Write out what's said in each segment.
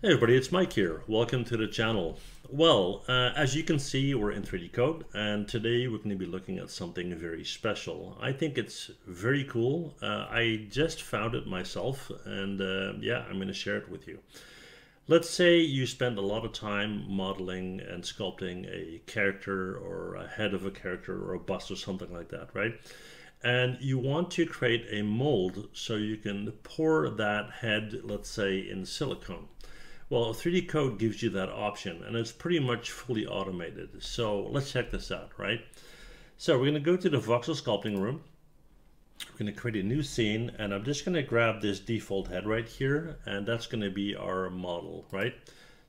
Hey everybody, it's Mike here. Welcome to the channel. Well, as you can see, we're in 3D code, and today we're going to be looking at something very special. I think it's very cool. I just found it myself, and yeah, I'm going to share it with you. Let's say you spend a lot of time modeling and sculpting a character or a head of a character or a bust or something like that, right? And you want to create a mold so you can pour that head, let's say, in silicone. Well, 3D code gives you that option, and it's pretty much fully automated. So let's check this out, right? So we're going to go to the voxel sculpting room. We're going to create a new scene, and I'm just going to grab this default head right here, and that's going to be our model, right?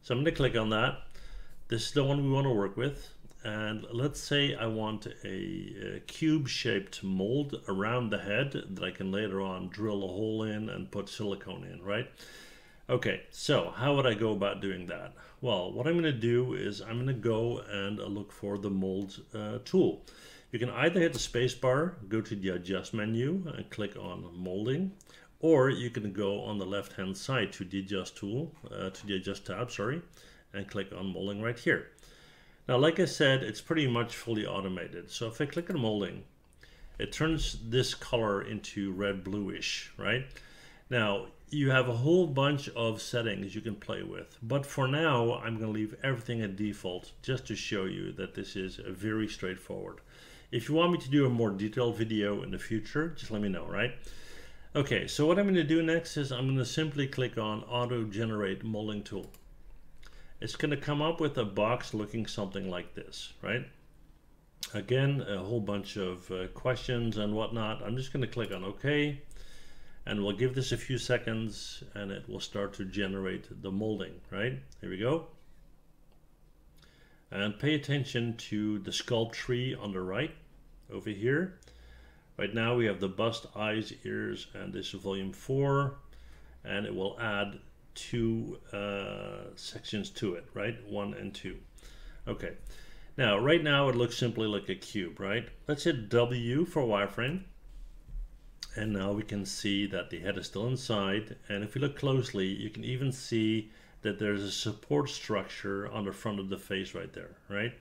So I'm going to click on that. This is the one we want to work with. And let's say I want a cube-shaped mold around the head that I can later on drill a hole in and put silicone in, right? Okay, so how would I go about doing that? Well, what I'm going to do is I'm going to go and look for the mold tool. You can either hit the space bar, go to the adjust menu and click on molding, or you can go on the left-hand side to the adjust tool, to the adjust tab, sorry, and click on molding right here. Now, like I said, it's pretty much fully automated. So if I click on molding, it turns this color into red bluish, right? Now, you have a whole bunch of settings you can play with, but for now, I'm going to leave everything at default just to show you that this is very straightforward. If you want me to do a more detailed video in the future, just let me know, right? Okay, so what I'm going to do next is I'm going to simply click on Auto Generate Molding Tool. It's going to come up with a box looking something like this, right? Again, a whole bunch of questions and whatnot. I'm just going to click on OK. And we'll give this a few seconds and it will start to generate the molding, right? Here we go. And pay attention to the sculpt tree on the right over here. Right now we have the bust, eyes, ears, and this is volume 4. And it will add two sections to it, right? 1 and 2. Okay. Now, right now it looks simply like a cube, right? Let's hit W for wireframe. And now we can see that the head is still inside. And if you look closely, you can even see that there's a support structure on the front of the face right there, right?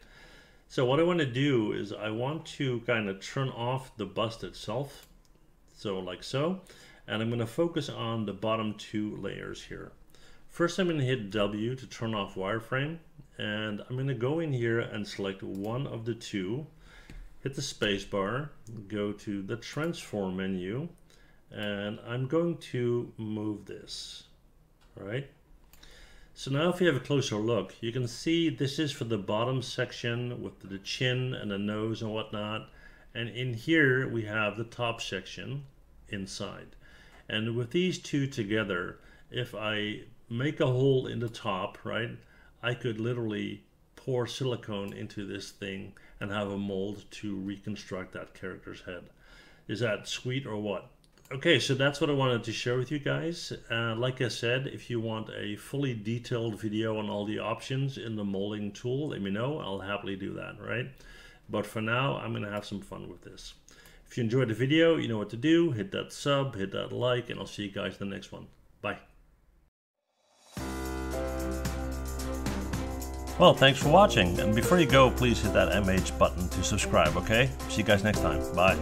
So what I want to do is I want to kind of turn off the bust itself. So like so. And I'm going to focus on the bottom two layers here. First, I'm going to hit W to turn off wireframe. And I'm going to go in here and select one of the two. Hit the space bar, go to the transform menu, and I'm going to move this, right? So now if you have a closer look, you can see this is for the bottom section with the chin and the nose and whatnot. And in here, we have the top section inside. And with these two together, if I make a hole in the top, right, I could literally pour silicone into this thing and have a mold to reconstruct that character's head. Is that sweet or what? Okay, so that's what I wanted to share with you guys. Like I said, if you want a fully detailed video on all the options in the molding tool, let me know. I'll happily do that, right? But for now, I'm going to have some fun with this. If you enjoyed the video, you know what to do. Hit that sub, hit that like, and I'll see you guys in the next one. Bye. Well, thanks for watching, and before you go, please hit that MH button to subscribe, okay? See you guys next time. Bye.